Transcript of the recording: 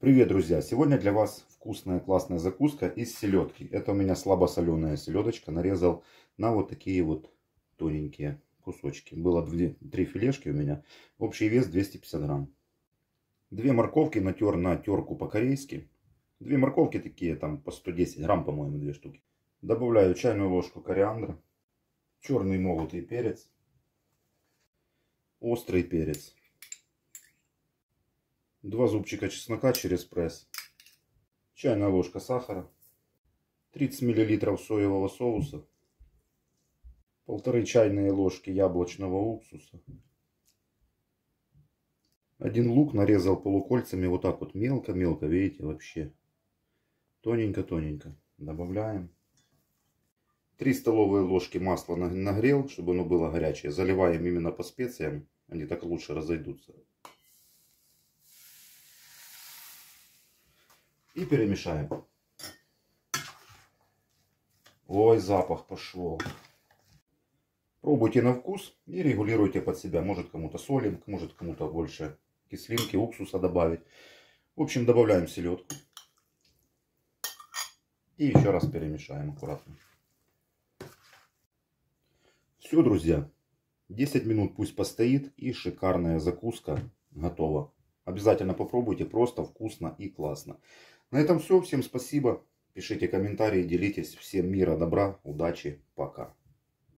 Привет, друзья! Сегодня для вас вкусная классная закуска из селедки. Это у меня слабосоленая селедочка. Нарезал на вот такие вот тоненькие кусочки. Было 3 филешки у меня. Общий вес 250 грамм. 2 морковки натер на терку по-корейски. 2 морковки такие, там по 110 грамм, по-моему, 2 штуки. Добавляю чайную ложку кориандра. Черный молотый перец. Острый перец. 2 зубчика чеснока через пресс. Чайная ложка сахара. 30 мл соевого соуса. 1,5 чайные ложки яблочного уксуса. 1 лук нарезал полукольцами вот так вот мелко-мелко. Видите, вообще тоненько-тоненько. Добавляем. 3 столовые ложки масла нагрел, чтобы оно было горячее. Заливаем именно по специям. Они так лучше разойдутся. И перемешаем. Ой, запах пошел. Пробуйте на вкус и регулируйте под себя. Может кому-то солим, может кому-то больше кислинки, уксуса добавить. В общем, добавляем селедку. И еще раз перемешаем аккуратно. Все, друзья. 10 минут пусть постоит, и шикарная закуска готова. Обязательно попробуйте, просто вкусно и классно. На этом все. Всем спасибо. Пишите комментарии, делитесь. Всем мира, добра, удачи, пока.